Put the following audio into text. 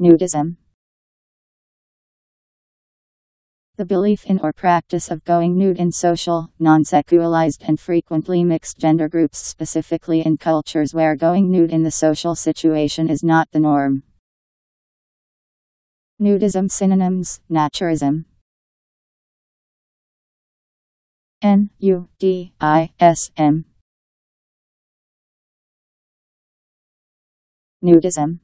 Nudism. The belief in or practice of going nude in social, non-secularized and frequently mixed gender groups, specifically in cultures where going nude in the social situation is not the norm. Nudism synonyms: naturism. N-U-D-I-S-M. Nudism.